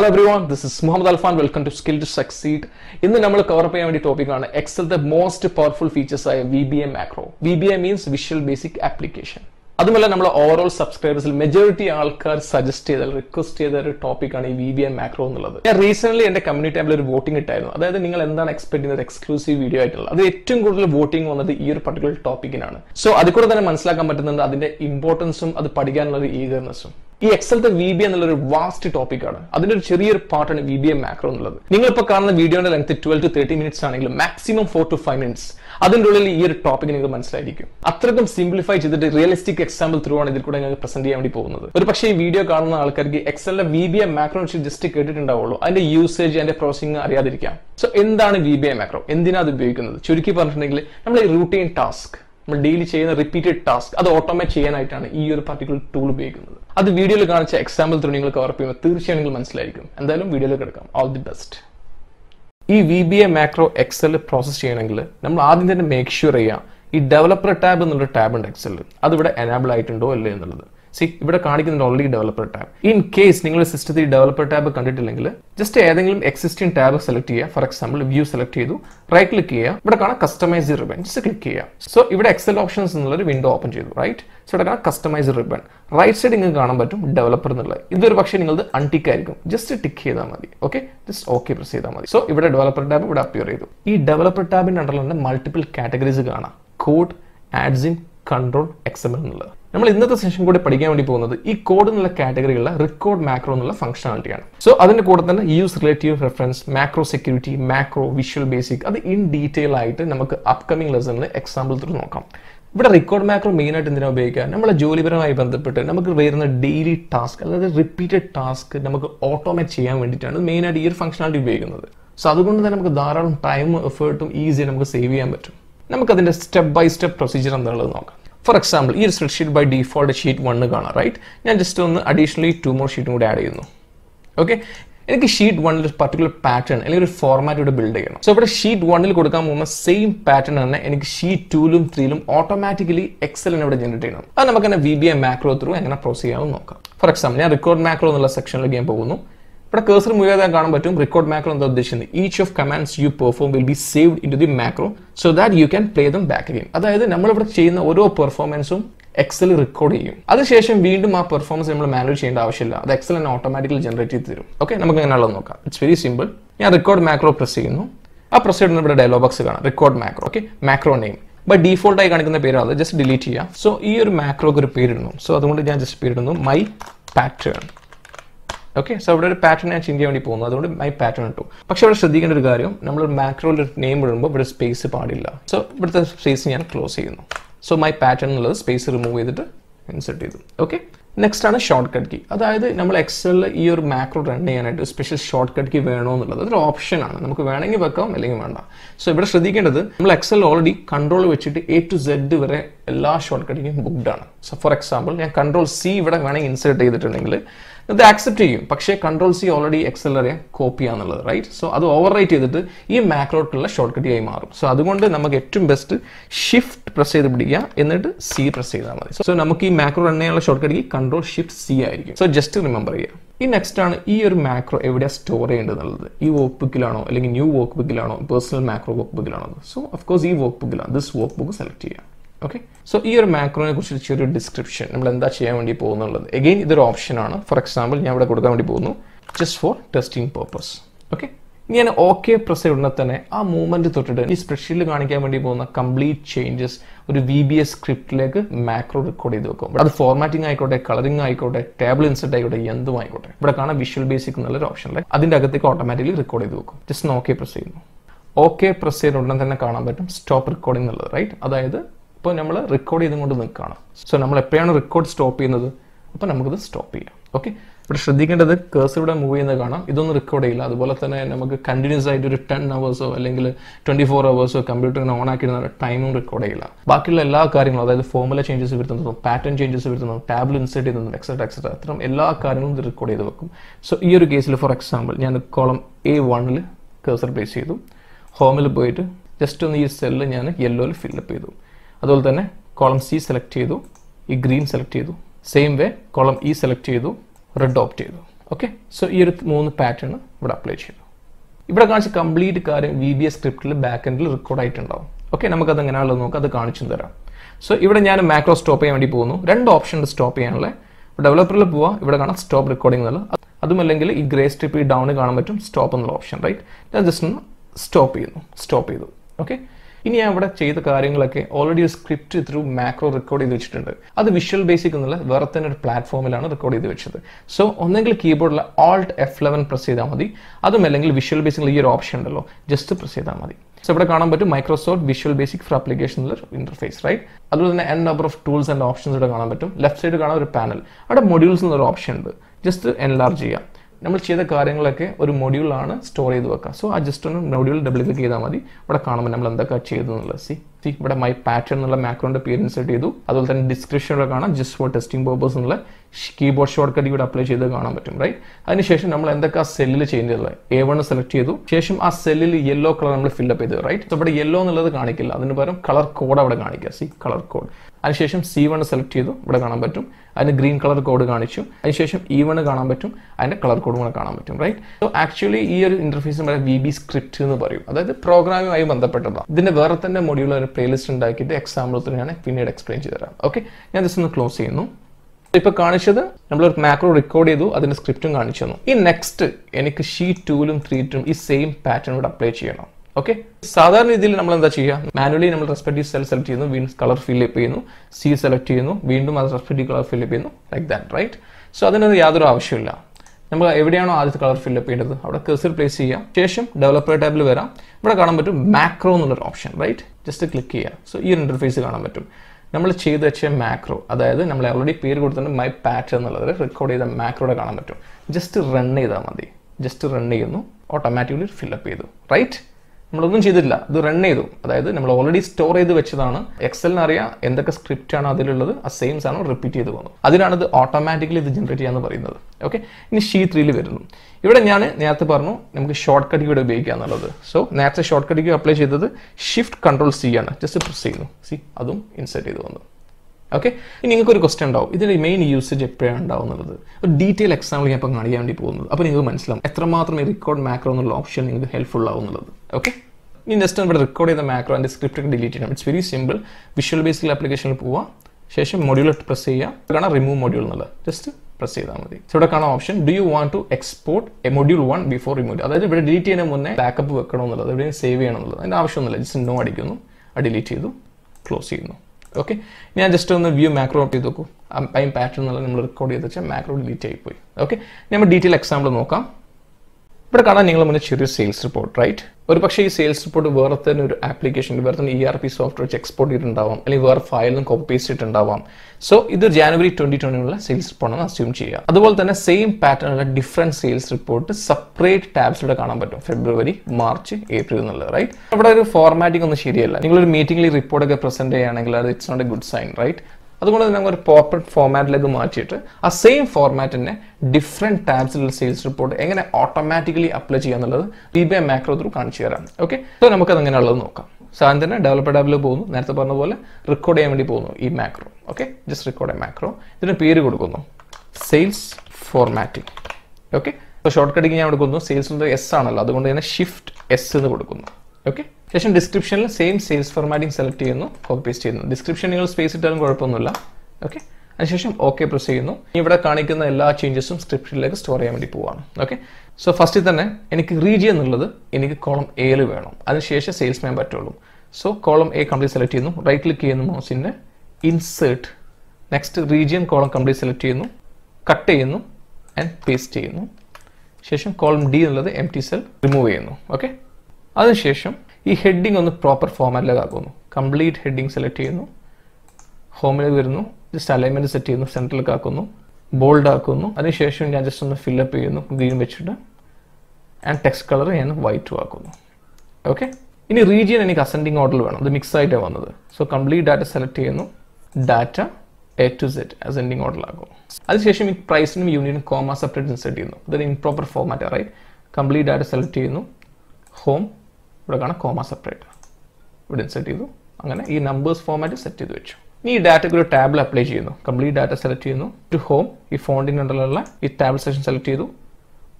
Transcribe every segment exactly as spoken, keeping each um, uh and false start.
Hello everyone, this is Muhammad Alfan. Welcome to Skill to Succeed. In the number cover up topic on Excel, the most powerful features are V B A macro. V B A means Visual Basic Application. That's why our overall subscribers, majority of people suggest or request the topic on V B A macro. I recently in the community tab voting it. That is, you guys expect an exclusive video. That is, the most voting on this particular topic. So, that's why I understand the importance of the eagerness. This Excel V B A is a vast topic. That is a very part of V B A macro. You guys see the video length is twelve to thirty minutes, maximum four to five minutes. That is this topic. That is a simplify the realistic example through on this present day. But if you video Excel V B A macro just and the usage and processing. So in the V B A macro, in the other routine task. Daily chain repeated task. That's automate chain item. This particular tool big. That's the video like example through you cover up thirty months like and then video. All the best. This V B A macro Excel process chain make sure this developer tab is a tab in Excel. That's enable item. See, here is already developer tab. In case you system developer tab, just existing tab select, for example, view select, right click here, customize the ribbon, just click here. So, here Excel options window open, right? So, customize the ribbon. Right side you can developer. This is untick. Just tick here, okay? Just okay press. So, here developer tab will appear. This developer tab is multiple categories. Code, adds in, control, X M L. We will learn session code this code category record macro functionality. So that's code use relative reference, macro security, macro, visual basic. That in detail upcoming lesson example. But record macro main at indra obeyikka nammal joli paramai bandhappettu namakku verna daily task allathe repeated task namakku automate cheyan vendittana main at ee functionality upayogikunnu. So adukond thanne namakku dharalam time effort easy namakku save cheyan pattum. Namakku adinte step by step procedure endalu nokka. For example, here spreadsheet by default sheet one gana, right? Now just additionally two more sheet would add in. Okay. In sheet one particular pattern, any format you build. So for sheet one the same pattern and sheet two and three automatically Excel generate. And we can V B A macro through and proceed. For example, record macro in the section again. But cursor move the record macro on the addition. Each of commands you perform will be saved into the macro so that you can play them back again. That is, we have performance Excel record. That is, we have performance manual change. That Excel and automatically generate. Okay, it's very simple. I record macro press. I press dialog box. Record macro. Okay, macro name. By default, I can just delete here. So here macro repair. So that's just my pattern. Okay, so we have a pattern and change my pattern too. But if we have a macro name, we have space. So the space is close. So my pattern space remove insert. Okay. Next is shortcut key. That is, we Excel this macro run special shortcut key. That is an option. We have to. So if we have Excel already control A to Z shortcut key booked. So for example, I control C insert. They accept you. Pakshe control C already Excel copy another, right? So that's overwrite this macro shortcut. So that's why we get best shift press and C press. So we macro shortcut control shift C. So just remember here. Next time, this macro is stored in this workbook, new workbook, personal macro workbook. So of course, this workbook, this workbook select here. Okay, so here macro is a description. Again, this is an option. For example, just for testing purpose. Okay, you can OK press it. That moment, you can complete changes in a V B A script like macro record. That's formatting, coloring, table insert, et cetera. But it's a Visual Basic option. That's automatically recorded. Just OK press it. OK press it. Stop recording. Right? That's it. Now we will record it. So we will record stop. Now we will stop. Okay. But we will the cursor moving. This is record. We will continuous ten hours or twenty-four hours or computer time record. The formula changes, pattern changes, table insert, et cetera et cetera. So in this case, for example, I will column A one cursor place. Home just in this cell yellow fill up. That's why column C select, green select, same way column E select, red opt. Okay, so here three pattern would apply. Here is a complete V B A script backend record. Okay, we will see that. So here I am macro stop. There are two options to stop. Developer will go stop recording. That is the gray strip down stop option. Right? Just stop. Stop. Okay. Now, I have already a script through macro recording. That is Visual Basic platform. So, on the keyboard, Alt F eleven press. That is Visual Basic option. Just press. So, we have Microsoft Visual Basic for application interface, right? That is n number of tools and options. Left side is a panel. That is modules option. Just enlarge. We will store a module. So, I just module double click here. We will see. See, my pattern macro appearance. That description just for testing purpose. Keyboard shortcut you would apply. Right? And session number and the cell change. A one select you. Session a cell yellow color fill up. Right? So, but yellow is the color code. See, color code. And session C one select you. And green color code. And session E one and color code. Right? So, actually, here interface V B script. That is the program. Then the modular playlist and example to explain. Okay? Now, this is close. Now, we have a macro record and script. Next, I will sheet two and three the same pattern. Okay? Manually, we respect the cell select, color fill, C select, color fill, like that, right? So, that is not every day on the color fill up in the cursor place here. Station developer tab, but I got a macro option, right? Just click here. So, here interface is on നമ്മൾ ചെയ്തു വെച്ച macro അതായത് നമ്മൾ already പേര് കൊടുത്തിട്ടുണ്ട് my pattern എന്നുള്ളത് record ചെയ്ത മാക്രോടെ കാണാൻ പറ്റും ജസ്റ്റ് റൺ ചെയ്താൽ മതി ജസ്റ്റ് റൺ ചെയ്യുന്നു ഓട്ടോമാറ്റിക്കലി ഫിൽ അപ്പ് ചെയ്തു റൈറ്റ് നമ്മളൊന്നും ചെയ്തില്ല ഇത് റൺ ചെയ്തു അതായത് നമ്മൾ ഓൾറെഡി സ്റ്റോർ ചെയ്തു വെച്ചതാണ് എക്സലിന് അറിയാം എന്തൊക്കെ സ്ക്രിപ്റ്റ് ആണ് അതിലുള്ളത് ആ സെയിം സാധനം റിപ്പീറ്റ് ചെയ്തു പോകുന്നു അതിനാണ് ഇത് ഓട്ടോമാറ്റിക്കലി ഇത് ജനറേറ്റ് ചെയ്യാന്ന് പറയുന്നത് ഓക്കേ ഇനി ഷീറ്റ് മൂന്നിൽ വരുന്നു ഇവിടെ ഞാൻ നേരത്തെ പറഞ്ഞു നമുക്ക് ഷോർട്ട് കട്ട് കീ ഉപയോഗിക്കുക എന്നുള്ളത് സോ നേരത്തെ ഷോർട്ട് കട്ട് കീ അപ്ലൈ ചെയ്തത് ഷിഫ്റ്റ് കൺട്രോൾ സി ആണ് ജസ്റ്റ് പ്രസ് ചെയ്യുന്നു സി അതും ഇൻസേർട്ട് ചെയ്തു പോകുന്നു ഓക്കേ ഇനി നിങ്ങൾക്ക് ഒരു ക്വസ്റ്റ്യൻ ഉണ്ടാവും ഇതിന്റെ മെയിൻ യൂസേജ് എപ്പോഴാണ് ഉണ്ടാവുന്നത് ഒരു ഡീറ്റെയിൽ എക്സാമ്പിൾ ഞാൻ ഇപ്പോൾ കാണിക്കാൻ വേണ്ടി പോകുന്നു അപ്പോൾ നിങ്ങൾക്ക് മനസ്സിലാവും എത്രമാത്രം ഈ റെക്കോർഡ് മാക്രോ എന്നുള്ള ഓപ്ഷൻ നിങ്ങൾക്ക് ഹെൽപ്ഫുൾ ആവുന്നുള്ളത് ഓക്കേ ഇനി നെക്സ്റ്റ് നമ്മൾ റെക്കോർഡ് ചെയ്ത മാക്രോ ആൻഡ് സ്ക്രിപ്റ്റ് ഡിലീറ്റ് ചെയ്യണം it's very simple visual basic ആപ്ലിക്കേഷനിൽ പോവുക ശേഷം മൊഡ്യൂൾ പ്രസ് ചെയ്യുക കാണാ റിമൂവ് മൊഡ്യൂൾ എന്നുള്ള just press so option do you want to export a module one before removing it adayil delete cheyana munne backup vekkano ennalladhu evide save cheyanalladhu adine avashyamilla just no adikunu delete cheyidu close cheyunu okay I just on the view macro up cheyidu time pattern alla nammal record cheyidacha macro delete cheyi poi okay namma detail example nokka ഇവിടെ കാണാൻ നിങ്ങൾ മുന്നേ ചെറിയൊരു sales report right ഒരു പക്ഷേ ഈ sales report വേറെ തന്നെ ഒരു ആപ്ലിക്കേഷൻ വേറെ തന്നെ E R P software export ചെയ്തിട്ടുണ്ടാവും അല്ലെങ്കിൽ വേറെ ഫയലും കോപ്പി പേസ്റ്റ് ചെയ്തിട്ടുണ്ടാവും സോ ഇത് ജനുവരി twenty twenty ഉള്ള സെയിൽസ് റിപ്പോർട്ടാണ് അസ്യൂം ചെയ്യുക അതുപോലെ തന്നെ സെയിം പാറ്റേണുള്ള ഡിഫറൻറ്റ് സെയിൽസ് റിപ്പോർട്ട് സെപ്പറേറ്റ് ടാബ്സിലൂടെ കാണാൻ പറ്റും ഫെബ്രുവരി മാർച്ച് ഏപ്രിൽ എന്നുള്ളത് റൈറ്റ് അവിടെ ഒരു ഫോർമാറ്റിംഗ് ഒന്നും ശരിയല്ല നിങ്ങളൊരു മീറ്റിംഗിൽ റിപ്പോർട്ടൊക്കെ പ്രസന്റ് ചെയ്യുകയാണെങ്കിൽ അത് it's not a good sign right അതുകൊണ്ട് തന്നെ ഒരു പോർട്രേറ്റ് ഫോർമാറ്റിലേക്ക് മാറ്റിയിട്ട് ആ സെയിം ഫോർമാറ്റിനെ ഡിഫറെൻറ്റ് ടാബ്സിലുള്ള സെയിൽസ് റിപ്പോർട്ട് എങ്ങനെ ഓട്ടോമാറ്റിക്കലി അപ്ലൈ ചെയ്യാന്നുള്ളത് V B A macro through കാണിച്ചു തരാം ഓക്കെ സോ നമുക്കത് എങ്ങനെയുള്ളത് നോക്കാം സാധാരണ തന്നെ ഡെവലപ്പർ ടാബിൽ പോകുന്നു നേരത്തെ പറഞ്ഞ പോലെ റെക്കോർഡ് ചെയ്യാൻ വേണ്ടി പോകുന്നു ഈ മാക്രോ ഓക്കെ ജസ്റ്റ് റെക്കോർഡ് ചെയ്യാൻ മാക്രോ ഇതിന് പേര് കൊടുക്കുന്നു sales formatting okay so short cutting ഞാൻ കൊടുക്കുന്നു സെയിൽസിൻ്റെ എസ് ആണല്ലോ അതുകൊണ്ട് തന്നെ ഷിഫ്റ്റ് എസ് എന്ന് കൊടുക്കുന്നു ഓക്കെ ശേഷം ഡിസ്ക്രിപ്ഷനിൽ സെയിം സെയിൽസ് ഫോർമാറ്റിംഗ് സെലക്ട് ചെയ്യുന്നു കോപ്പി പേസ്റ്റ് ചെയ്യുന്നു ഡിസ്ക്രിപ്ഷൻ നിങ്ങൾ സ്പേസ് ഇട്ടാലും കുഴപ്പമൊന്നുമില്ല ഓക്കെ അതിനുശേഷം ഓക്കെ പ്രസ് ചെയ്യുന്നു ഇവിടെ കാണിക്കുന്ന എല്ലാ ചേഞ്ചസും സ്ക്രിപ്റ്റിലേക്ക് സ്റ്റോർ ചെയ്യാൻ വേണ്ടി പോവാണ് ഓക്കെ സോ ഫസ്റ്റിൽ തന്നെ എനിക്ക് റീജിയൻ എന്നുള്ളത് എനിക്ക് കോളം എയിൽ വേണം അതിനുശേഷം സെയിൽസ് മാൻ പറ്റുള്ളൂ so column A complete select ചെയ്യുന്നു റൈറ്റ് ക്ലിക്ക് ചെയ്യുന്നു മൗസിൻ്റെ insert next region column complete select ചെയ്യുന്നു കട്ട് ചെയ്യുന്നു ആൻഡ് പേസ്റ്റ് ചെയ്യുന്നു ശേഷം കോളം ഡി എന്നുള്ളത് എം ടി സെൽ റിമൂവ് ചെയ്യുന്നു ഓക്കെ അതിനുശേഷം ഈ ഹെഡിംഗ് ഒന്ന് പ്രോപ്പർ ഫോർമാറ്റിലേക്ക് ആക്കുന്നു കംപ്ലീറ്റ് ഹെഡിംഗ് സെലക്ട് ചെയ്യുന്നു ഹോമിൽ വരുന്നു ജസ്റ്റ് അലൈൻമെൻറ്റ് സെറ്റ് ചെയ്യുന്നു സെൻട്രലിലേക്ക് ആക്കുന്നു ബോൾഡ് ആക്കുന്നു അതിനുശേഷം ഞാൻ ജസ്റ്റ് ഒന്ന് ഫില്ലപ്പ് ചെയ്യുന്നു ഗ്രീൻ വെച്ചിട്ട് ആൻഡ് ടെക്സ്റ്റ് കളർ ഞാൻ വൈറ്റും ആക്കുന്നു ഓക്കെ ഇനി റീജിയൻ എനിക്ക് അസെൻഡിങ് ഓർഡറിൽ വേണം ഇത് മിക്സ് ആയിട്ടാണ് വന്നത് സോ കംപ്ലീറ്റ് ഡാറ്റ സെലക്ട് ചെയ്യുന്നു data A to set ascending ഓർഡറിലാക്കുന്നു അതിനുശേഷം ഈ പ്രൈസിനും യൂണിയനും കോമ സെപ്പറേറ്റ് ഇൻസെർട്ട് ചെയ്യുന്നു ഇതൊരു improper format right complete data select ചെയ്യുന്നു ഹോം ഇവിടെ കാണാം കോമ സെപ്പറേറ്റ് ഇവിടെ ഇൻസെർട്ട് ചെയ്തു അങ്ങനെ ഈ നമ്പേഴ്സ് ഫോർമാറ്റ് സെറ്റ് ചെയ്ത് വെച്ചു ഈ ഡാറ്റ ഒരു ടാബിൽ അപ്ലൈ ചെയ്യുന്നു കംപ്ലീറ്റ് ഡാറ്റ സെലക്ട് ചെയ്യുന്നു ടു ഹോം ഈ ഫോണ്ടിന്റെ അണ്ടറിലുള്ള ഈ ടാബിൾ സെക്ഷൻ സെലക്ട് ചെയ്തു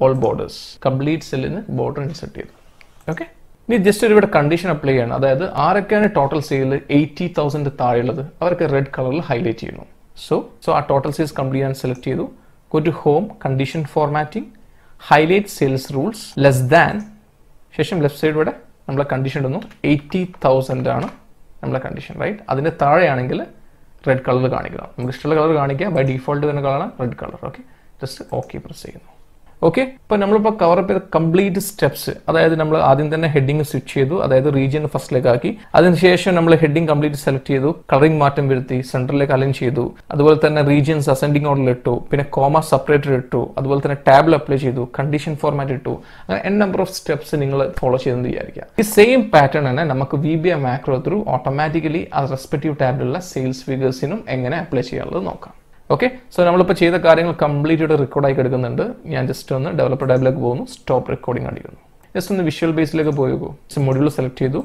ഓൾ ബോർഡേഴ്സ് കംപ്ലീറ്റ് സെല്ലിന് ബോർഡർ ഇൻസെർട്ട് ചെയ്തു ഓക്കെ ഇനി ജസ്റ്റ് ഒരു ഇവിടെ കണ്ടീഷൻ അപ്ലൈ ചെയ്യണം അതായത് ആരൊക്കെയാണ് ടോട്ടൽ സെയിൽ എയ്റ്റി തൗസൻഡ് താഴെയുള്ളത് അവർക്ക് റെഡ് കളറിൽ ഹൈലൈറ്റ് ചെയ്യുന്നു സോ സോ ആ total sales complete and select ചെയ്തു go to home condition formatting highlight sales rules less than ശേഷം left side ഇവിടെ നമ്മൾ കണ്ടീഷൻ ഇടുന്നു എയ്റ്റി തൗസൻഡ് ആണ് നമ്മുടെ കണ്ടീഷൻ റൈറ്റ് അതിന്റെ താഴെയാണെങ്കിൽ റെഡ് കളർ കാണിക്കുക നമുക്ക് ഇഷ്ടമുള്ള കളർ കാണിക്കുക ബൈ ഡിഫോൾട്ട് വരുന്ന കളറാണ് red colour okay just okay press ചെയ്യുന്നു ഓക്കേ അപ്പോൾ നമ്മൾ ഇപ്പോൾ കവർ അപ്പ് ചെയ്ത കംപ്ലീറ്റ് സ്റ്റെപ്സ് അതായത് നമ്മൾ ആദ്യം തന്നെ ഹെഡിംഗ് സ്വിച്ച് ചെയ്തു അതായത് റീജിയൻ ഫസ്റ്റിലേക്ക് ആക്കി അതിനുശേഷം നമ്മൾ ഹെഡിംഗ് കംപ്ലീറ്റ് സെലക്ട് ചെയ്തു കളറിംഗ് മാറ്റം വരുത്തി സെൻട്രലിലേക്ക് അലൈൻ ചെയ്തു അതുപോലെ തന്നെ റീജിയൻസ് അസെൻഡിംഗ് ഓർഡറിൽ ഇട്ടു പിന്നെ കോമ സെപ്പറേറ്റർ ഇട്ടു അതുപോലെ തന്നെ ടാബിൽ അപ്ലൈ ചെയ്തു കണ്ടീഷൻ ഫോർമാറ്റ് ഇട്ടു അങ്ങനെ എൻ നമ്പർ ഓഫ് സ്റ്റെപ്സ് നിങ്ങൾ ഫോളോ ചെയ്തെന്ന് വിചാരിക്കുക ഈ സെയിം പാറ്റേൺ തന്നെ നമുക്ക് V B A macro through automatically ആ റെസ്പെക്റ്റീവ് ടാബിലുള്ള സെയിൽസ് ഫിഗേഴ്സിനും എങ്ങനെ അപ്ലൈ ചെയ്യാനുള്ളത് നോക്കാം ഓക്കെ സോ നമ്മളിപ്പോൾ ചെയ്ത കാര്യങ്ങൾ കംപ്ലീറ്റ് ആയിട്ട് റെക്കോർഡായി കിടക്കുന്നുണ്ട് ഞാൻ ജസ്റ്റ് ഒന്ന് ഡെവലപ്പർ ടാബിലേക്ക് പോകുന്നു സ്റ്റോപ്പ് റെക്കോർഡിംഗ് അടിക്കുന്നു ജസ്റ്റ് ഒന്ന് വിഷ്വൽ ബേസിലേക്ക് പോയോ മൊഡ്യൂൾ സെലക്ട് ചെയ്തു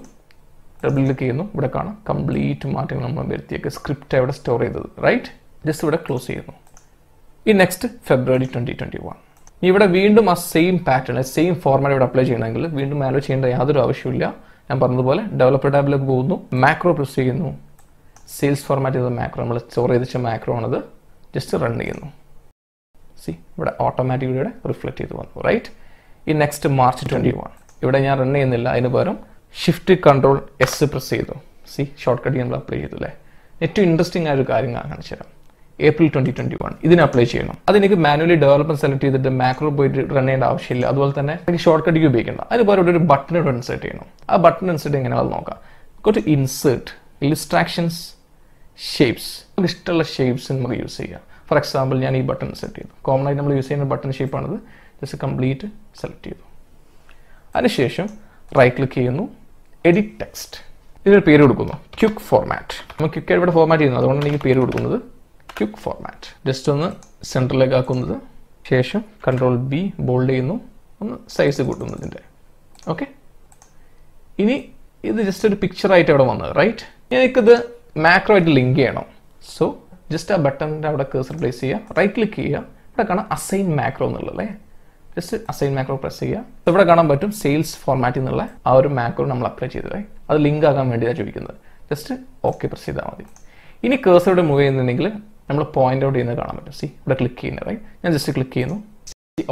ഡബിൾ ക്ലിക്ക് ചെയ്യുന്നു ഇവിടെ കാണാം കംപ്ലീറ്റ് മാറ്റങ്ങൾ നമ്മൾ വരുത്തിയൊക്കെ സ്ക്രിപ്റ്റ് ഇവിടെ സ്റ്റോർ ചെയ്തത് റൈറ്റ് ജസ്റ്റ് ഇവിടെ ക്ലോസ് ചെയ്യുന്നു ഈ next February twenty twenty one ഇവിടെ വീണ്ടും ആ സെയിം പാറ്റേൺ സെയിം ഫോർമാറ്റ് ഇവിടെ അപ്ലൈ ചെയ്യണമെങ്കിൽ വീണ്ടും മാനുവൽ ചെയ്യേണ്ട യാതൊരു ആവശ്യമില്ല ഞാൻ പറഞ്ഞതുപോലെ ഡെവലപ്പർ ടാബിലേക്ക് പോകുന്നു മാക്രോ പ്രസ് ചെയ്യുന്നു സെയിൽസ് ഫോർമാറ്റ് ചെയ്ത മാക്രോ നമ്മൾ സ്റ്റോർ ചെയ്തിച്ച മാക്രോ ആണത് ജസ്റ്റ് റൺ ചെയ്യുന്നു സി ഇവിടെ ഓട്ടോമാറ്റിക്കലി ഇവിടെ റിഫ്ലക്ട് ചെയ്ത് വന്നു റൈറ്റ് ഈ നെക്സ്റ്റ് മാർച്ച് ട്വൻറ്റി വൺ ഇവിടെ ഞാൻ റൺ ചെയ്യുന്നില്ല അതിന് പകരം ഷിഫ്റ്റ് കൺട്രോൾ എസ് പ്രസ് ചെയ്തു സി ഷോർട്ട് കട്ട് നമ്മൾ അപ്ലൈ ചെയ്തു അല്ലേ ഏറ്റവും ഇൻട്രസ്റ്റിംഗ് ആയൊരു കാര്യം കാണിച്ചു തരാം ഏപ്രിൽ ട്വൻറ്റി ട്വൻറ്റി വൺ ഇതിന് അപ്ലൈ ചെയ്യണം അതെനിക്ക് മാനുവലി ഡെവലപ്മെന്റ് സെലക്ട് ചെയ്തിട്ട് മാക്രോ പോയിട്ട് റൺ ചെയ്യേണ്ട ആവശ്യമില്ല അതുപോലെ തന്നെ എനിക്ക് ഷോർട്ട് കട്ടിക്ക് ഉപയോഗിക്കേണ്ട അതിന് പകരം ഇവിടെ ഒരു ബട്ടൺ ഇവിടെ ഇൻസേർട്ട് ചെയ്യണം ആ ബട്ടൺ ഇൻസേർട്ട് എങ്ങനെ അത് നോക്കാം കുറച്ച് ഇൻസേർട്ട് ഇല്ലുസ്ട്രാക്ഷൻസ് ഷേപ്സ് നമുക്ക് ഇഷ്ടമുള്ള ഷേപ്സ് നമുക്ക് യൂസ് ചെയ്യാം ഫോർ എക്സാമ്പിൾ ഞാൻ ഈ ബട്ടൺ സെറ്റ് ചെയ്തു കോമൺ ആയിട്ട് നമ്മൾ യൂസ് ചെയ്യുന്ന ബട്ടൺ ഷേപ്പാണത് ജസ്റ്റ് കംപ്ലീറ്റ് സെലക്ട് ചെയ്തു അതിനുശേഷം റൈറ്റ് ക്ലിക്ക് ചെയ്യുന്നു എഡിറ്റ് ടെക്സ്റ്റ് ഇതിന് പേര് കൊടുക്കുന്നു ക്യുക്ക് ഫോർമാറ്റ് നമ്മൾ ക്യുക്കായിട്ട് ഇവിടെ ഫോർമാറ്റ് ചെയ്യുന്നത് അതുകൊണ്ടാണ് എനിക്ക് പേര് കൊടുക്കുന്നത് ക്യുക്ക് ഫോർമാറ്റ് ജസ്റ്റ് ഒന്ന് സെൻറ്ററിലേക്ക് ആക്കുന്നത് ശേഷം കൺട്രോൾ ബി ബോൾഡ് ചെയ്യുന്നു ഒന്ന് സൈസ് കൂട്ടുന്നു ഇതിൻ്റെ ഓക്കെ ഇനി ഇത് ജസ്റ്റ് ഒരു പിക്ചറായിട്ട് ഇവിടെ വന്നത് റൈറ്റ് എനിക്കിത് മാക്രോ ആയിട്ട് ലിങ്ക് ചെയ്യണം സോ ജസ്റ്റ് ആ ബട്ടണിൻ്റെ അവിടെ കേസർ പ്ലേസ് ചെയ്യുക റൈറ്റ് ക്ലിക്ക് ചെയ്യുക ഇവിടെ കാണാം അസൈൻ മാക്രോ എന്നുള്ളത് അല്ലേ ജസ്റ്റ് അസൈൻ മാക്രോ പ്രസ് ചെയ്യുക ഇവിടെ കാണാൻ പറ്റും സെയിൽസ് ഫോർമാറ്റിൽ നിന്നുള്ള ആ ഒരു മാക്രോ നമ്മൾ അപ്ലൈ ചെയ്തത് അത് ലിങ്ക് ആകാൻ വേണ്ടിയാണ് ചോദിക്കുന്നത് ജസ്റ്റ് ഓക്കെ പ്രസ് ചെയ്താൽ മതി ഇനി കേസർ ഇവിടെ മൂവ് ചെയ്യുന്നുണ്ടെങ്കിൽ നമ്മൾ പോയിന്റ് ഔട്ട് ചെയ്യുന്നത് കാണാൻ പറ്റും സി ഇവിടെ ക്ലിക്ക് ചെയ്യുന്നത് റൈറ്റ് ഞാൻ ജസ്റ്റ് ക്ലിക്ക് ചെയ്യുന്നു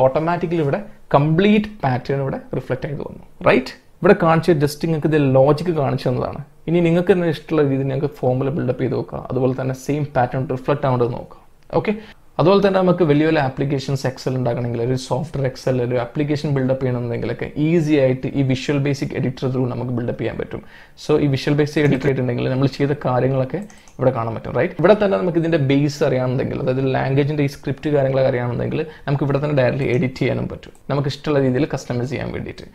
ഓട്ടോമാറ്റിക്കലി ഇവിടെ കംപ്ലീറ്റ് പാറ്റേൺ ഇവിടെ റിഫ്ലക്റ്റ് ചെയ്ത് വന്നു റൈറ്റ് ഇവിടെ കാണിച്ച ജസ്റ്റ് നിങ്ങൾക്ക് ഇത് ലോജിക്ക് കാണിച്ചു തന്നതാണ് ഇനി നിങ്ങൾക്ക് തന്നെ ഇഷ്ടമുള്ള രീതിയിൽ നിങ്ങൾക്ക് ഫോമിൽ ബിൽഡപ്പ് ചെയ്ത് നോക്കുക അതുപോലെ തന്നെ സെയിം പാറ്റേൺ റിഫ്ലക്റ്റ് ആവേണ്ടത് നോക്കുക ഓക്കെ അതുപോലെ തന്നെ നമുക്ക് വലിയ വലിയ ആപ്ലിക്കേഷൻസ് എക്സൽ ഉണ്ടാക്കണമെങ്കിൽ ഒരു സോഫ്റ്റ്വെയർ എക്സൽ ഒരു ആപ്ലിക്കേഷൻ ബിൽഡപ്പ് ചെയ്യണമെന്നുണ്ടെങ്കിലൊക്കെ ഈസി ആയിട്ട് ഈ വിഷ്വൽ ബേസിക് എഡിറ്റർ ത്രൂ നമുക്ക് ബിൽഡപ്പ് ചെയ്യാൻ പറ്റും സോ ഈ വിഷ്വൽ ബേസിക് എഡിറ്റർ ആയിട്ടുണ്ടെങ്കിൽ നമ്മൾ ചെയ്ത കാര്യങ്ങളൊക്കെ ഇവിടെ കാണാൻ പറ്റും റൈറ്റ് ഇവിടെ തന്നെ നമുക്ക് ഇതിൻ്റെ ബേസ് അറിയാമെന്നുണ്ടെങ്കിൽ അതായത് ലാംഗ്വേജിൻ്റെ ഈ സ്ക്രിപ്റ്റ് കാര്യങ്ങളൊക്കെ അറിയാമെന്നുണ്ടെങ്കിൽ നമുക്ക് ഇവിടെ തന്നെ ഡയറക്റ്റ്ലി എഡിറ്റ് ചെയ്യാനും പറ്റും നമുക്ക് ഇഷ്ടമുള്ള രീതിയിൽ കസ്റ്റമൈസ് ചെയ്യാൻ വേണ്ടിയിട്ട്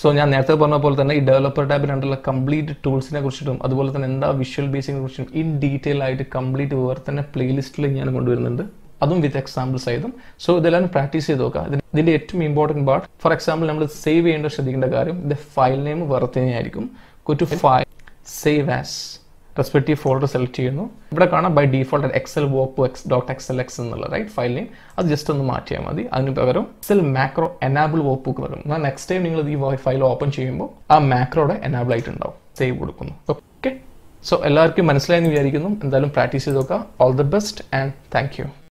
സോ ഞാൻ നേരത്തെ പറഞ്ഞ പോലെ തന്നെ ഈ ഡെവലപ്പർ ടാബിലുള്ള കംപ്ലീറ്റ് ടൂൾസിനെ കുറിച്ചിട്ടും അതുപോലെ തന്നെ എന്താ വിഷ്വൽ ബേസിക്കിനെ കുറിച്ചും ഇൻ ഡീറ്റെയിൽ ആയിട്ട് കംപ്ലീറ്റ് വേറെ തന്നെ പ്ലേലിസ്റ്റിൽ ഞാൻ കൊണ്ടുവരുന്നുണ്ട് അതും വിത്ത് എക്സാമ്പിൾസ് ആയതും സോ ഇതെല്ലാം പ്രാക്ടീസ് ചെയ്ത് നോക്കുക ഇതിൻ്റെ ഏറ്റവും ഇമ്പോർട്ടൻറ്റ് പാർട്ട് ഫോർ എക്സാമ്പിൾ നമ്മൾ സേവ് ചെയ്യേണ്ട ശ്രദ്ധിക്കേണ്ട കാര്യം ഇത് ഫയൽ നെയിം വേറെ തന്നെയായിരിക്കും go to file save as respective folder select ചെയ്യുന്നു ഇവിടെ കാണാം ബൈ ഡീഫോൾട്ട് എക്സൽ വോപ്പ് എക്സ് ഡോട്ട് എക്സൽ എക്സ് എന്നുള്ള റൈറ്റ് ഫയൽ നെയിം അത് ജസ്റ്റ് ഒന്ന് മാറ്റിയാൽ മതി അതിന് പകരം എക്സൽ മാക്രോ എനാബിൾ വോപ്പ് വരും എന്നാൽ നെക്സ്റ്റ് ടൈം നിങ്ങൾ ഈ ഫയൽ ഓപ്പൺ ചെയ്യുമ്പോൾ ആ മാക്രോയുടെ എനാബിൾ ആയിട്ടുണ്ടാവും സേവ് കൊടുക്കുന്നു ഓക്കെ സോ എല്ലാവർക്കും മനസ്സിലായെന്ന് വിചാരിക്കുന്നു എന്തായാലും പ്രാക്ടീസ് ചെയ്ത് നോക്കുക all the best and thank U